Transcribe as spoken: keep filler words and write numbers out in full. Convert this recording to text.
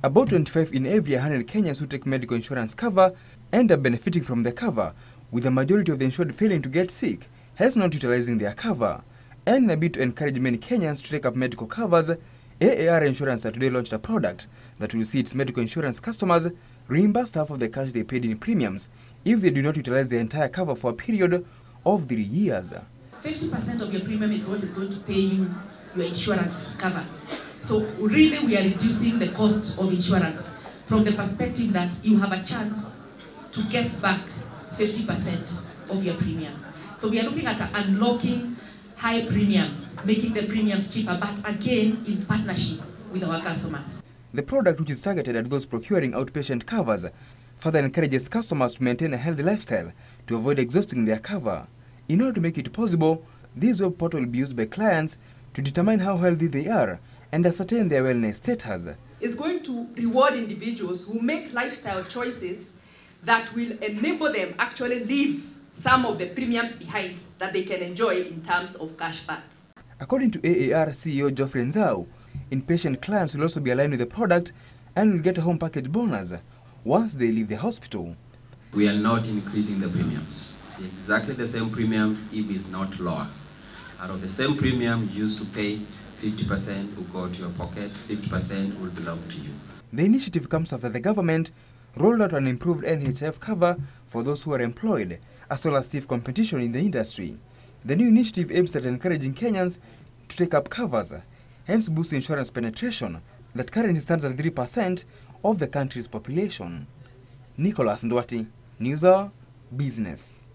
About twenty-five in every one hundred Kenyans who take medical insurance cover end up benefiting from the cover, with the majority of the insured failing to get sick, hence not utilizing their cover. And in a bid to encourage many Kenyans to take up medical covers, A A R Insurance today launched a product that will see its medical insurance customers reimburse half of the cash they paid in premiums if they do not utilize the entire cover for a period of three years. fifty percent of your premium is what is going to pay you your insurance cover. So really we are reducing the cost of insurance from the perspective that you have a chance to get back fifty percent of your premium. So we are looking at unlocking high premiums, making the premiums cheaper, but again in partnership with our customers. The product, which is targeted at those procuring outpatient covers, further encourages customers to maintain a healthy lifestyle to avoid exhausting their cover. In order to make it possible, this web portal will be used by clients to determine how healthy they are and ascertain their wellness status. It's going to reward individuals who make lifestyle choices that will enable them actually leave some of the premiums behind that they can enjoy in terms of cash back. According to A A R C E O Joffrey Nzao, inpatient clients will also be aligned with the product and will get a home package bonus once they leave the hospital. We are not increasing the premiums. Exactly the same premiums, if it's not lower. Out of the same premium you used to pay, fifty percent will go to your pocket, fifty percent will belong to you. The initiative comes after the government rolled out an improved N H I F cover for those who are employed, as well as stiff competition in the industry. The new initiative aims at encouraging Kenyans to take up covers, hence boost insurance penetration that currently stands at three percent of the country's population. Nicholas Nduati, News Hour Business.